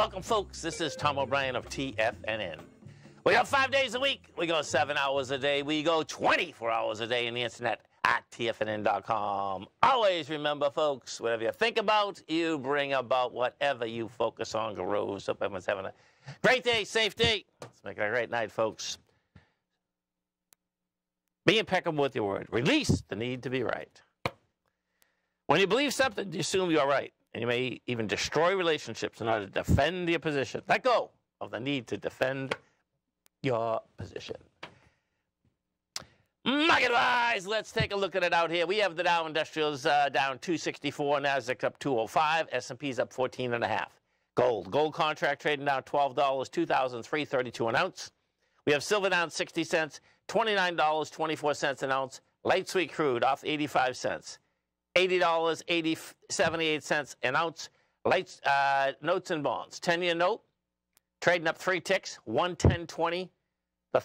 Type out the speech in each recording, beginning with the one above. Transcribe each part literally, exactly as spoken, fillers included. welcome, folks. This is Tom O'Brien of T F N N. We go five days a week. We go seven hours a day. We go twenty-four hours a day in the internet at T F N N dot com. Always remember, folks, whatever you think about, you bring about. Whatever you focus on grows. Hope everyone's having a great day, safe day. Let's make it a great night, folks. Be impeccable with your word. Release the need to be right. When you believe something, you assume you are right. And you may even destroy relationships in order to defend your position. Let go of the need to defend your position. Market-wise, let's take a look at it out here. We have the Dow Industrials uh, down two sixty-four, Nasdaq's up two oh five, S and P's up fourteen and a half. Gold. Gold contract trading down twelve dollars, two thousand three dollars and thirty-two cents an ounce. We have silver down sixty cents, twenty-nine dollars and twenty-four cents an ounce. Light sweet crude off eighty-five cents. eighty dollars and seventy-eight cents an ounce. Lights, uh, notes and bonds. ten-year note, trading up three ticks, one ten twenty. The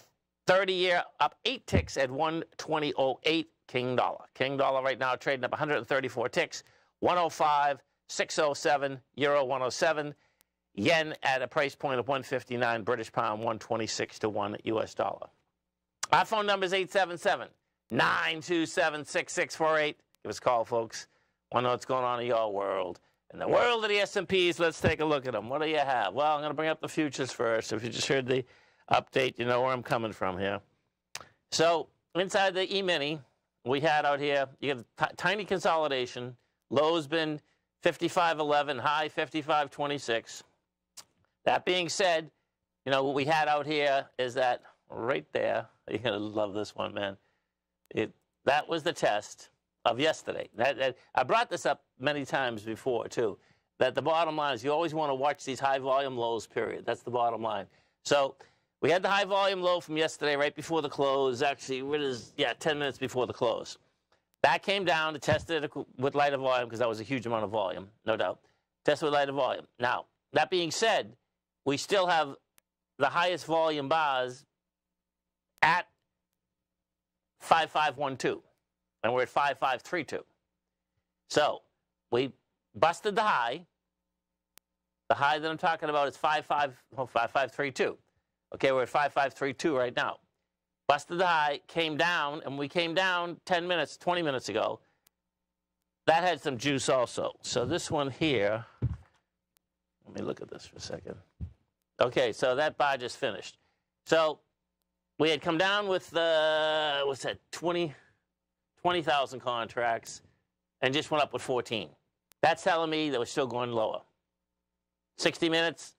thirty-year up eight ticks at one twenty oh eight. King dollar. King dollar right now trading up one hundred thirty-four ticks, one oh five, six oh seven, euro one oh seven. Yen at a price point of one fifty-nine, British pound one twenty-six to one U S dollar. Our phone number is eight seven seven, nine two seven, six six four eight. Give us a call, folks. Want to know what's going on in your world. In the world of the S and Ps, let's take a look at them. What do you have? Well, I'm going to bring up the futures first. If you just heard the update, you know where I'm coming from here. So inside the E-mini we had out here, you have t tiny consolidation. Low's been fifty-five eleven, high fifty-five twenty-six. That being said, you know, what we had out here is that right there. You're going to love this one, man. It, that was the test of yesterday. That, that, I brought this up many times before, too, that the bottom line is you always want to watch these high-volume lows, period. That's the bottom line. So we had the high-volume low from yesterday right before the close. Actually, it is, yeah, ten minutes before the close. That came down to test it with lighter volume because that was a huge amount of volume, no doubt. Test with lighter volume. Now, that being said, we still have the highest volume bars at five five one two. And we're at five five three two. So we busted the high. The high that I'm talking about is five five three two. Okay, we're at five five three two right now. Busted the high, came down, and we came down ten minutes, twenty minutes ago. That had some juice also. So this one here, let me look at this for a second. Okay, so that bar just finished. So we had come down with, uh, what's that, twenty thousand contracts and just went up with fourteen. That's telling me that we're still going lower. sixty minutes,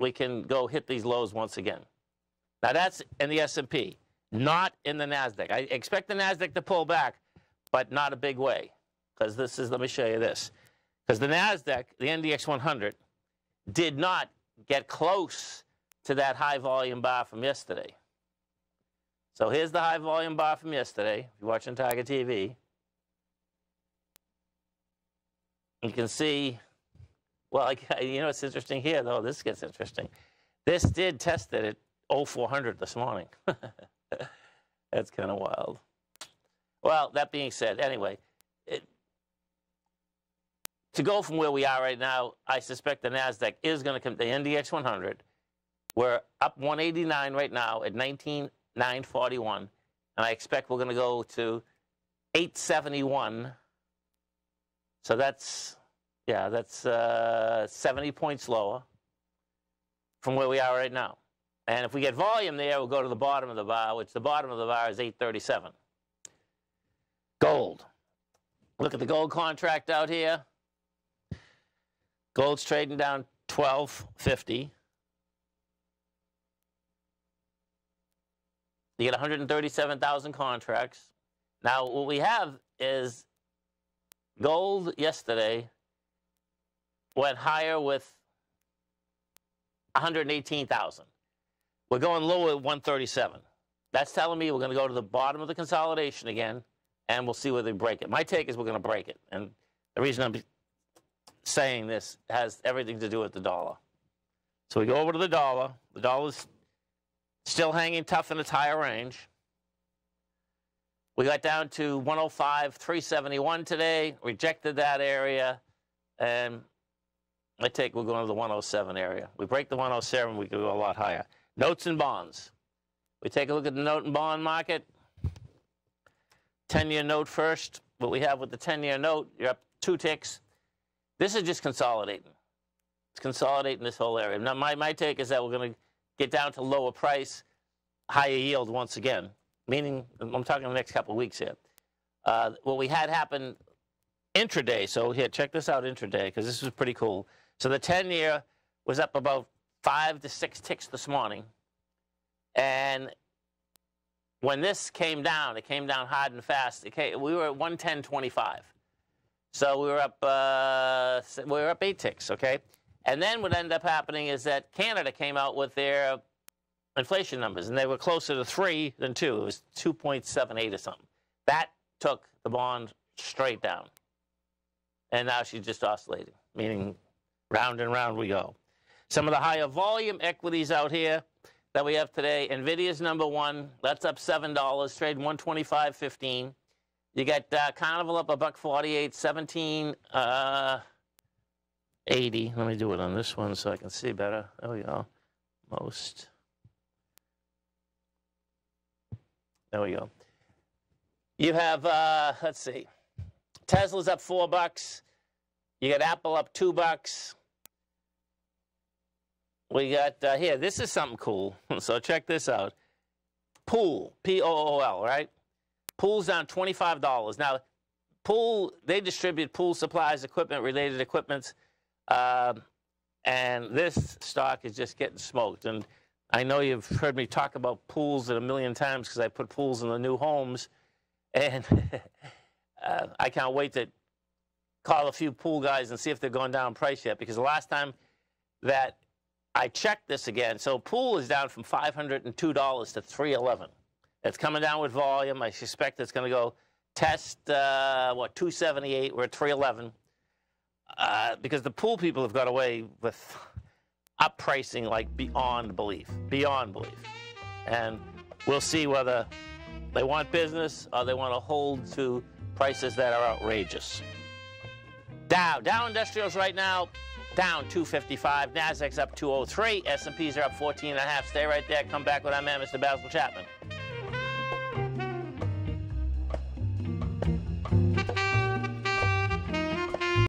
we can go hit these lows once again. Now that's in the S and P, not in the NASDAQ. I expect the NASDAQ to pull back, but not a big way. Because this is, let me show you this. Because the NASDAQ, the N D X one hundred, did not get close to that high volume bar from yesterday. So here's the high volume bar from yesterday. If you're watching Tiger T V, you can see, well, like, you know what's interesting here, though? This gets interesting. This did test it at oh four hundred this morning. That's kind of wild. Well, that being said, anyway, it, to go from where we are right now, I suspect the NASDAQ is going to come, the N D X one hundred. We're up one eighty-nine right now at nineteen nine forty-one, and I expect we're going to go to eight seventy-one. So that's, yeah, that's uh, seventy points lower from where we are right now. And if we get volume there, we'll go to the bottom of the bar, which the bottom of the bar is eight thirty-seven. Gold. Look at the gold contract out here. Gold's trading down twelve fifty. You get one hundred thirty-seven thousand contracts. Now, what we have is gold yesterday went higher with one hundred eighteen thousand. We're going lower at one thirty-seven. That's telling me we're going to go to the bottom of the consolidation again, and we'll see whether we break it. My take is we're going to break it. And the reason I'm saying this has everything to do with the dollar. So we go over to the dollar. The dollar's still hanging tough in its higher range. We got down to one oh five, three seventy-one today, rejected that area, and I take we're going to the one oh seven area. We break the one oh seven, we can go a lot higher. Notes and bonds. We take a look at the note and bond market. ten-year note first. What we have with the ten-year note, you're up two ticks. This is just consolidating. It's consolidating this whole area. Now, my, my take is that we're going to get down to lower price, higher yield once again, meaning I'm talking the next couple of weeks here. Uh, what we had happen intraday, so here, check this out intraday, because this was pretty cool. So the ten-year was up about five to six ticks this morning. And when this came down, it came down hard and fast. It came, we were at one ten twenty-five. So we were up, uh, we were up eight ticks, okay? And then what ended up happening is that Canada came out with their inflation numbers, and they were closer to three than two. It was two point seven eight or something. That took the bond straight down. And now she's just oscillating, meaning round and round we go. Some of the higher volume equities out here that we have today, NVIDIA's number one. That's up seven dollars, trade one twenty-five fifteen. You got uh, Carnival up a buck forty-eight, seventeen uh, eighty. Let me do it on this one so I can see better. There we go. Most. There we go. You have uh, let's see, Tesla's up four bucks. You got Apple up two bucks. We got uh, here. This is something cool. So check this out. Pool, P O O L, right? Pool's down twenty-five dollars. Now, Pool, they distribute pool supplies, equipment, related equipments. Uh, and this stock is just getting smoked. And I know you've heard me talk about pools a million times because I put pools in the new homes. And uh, I can't wait to call a few pool guys and see if they're going down in price yet. Because the last time that I checked this again, so Pool is down from five hundred two dollars to three eleven. It's coming down with volume. I suspect it's going to go test, uh, what, two seventy-eight. We're at three eleven. Uh, because the pool people have got away with up pricing like beyond belief, beyond belief. And we'll see whether they want business or they want to hold to prices that are outrageous. Dow, Dow Industrials right now down two fifty-five. Nasdaq's up two oh three. S and Ps are up fourteen and a half. Stay right there. Come back with our man, Mister Basil Chapman.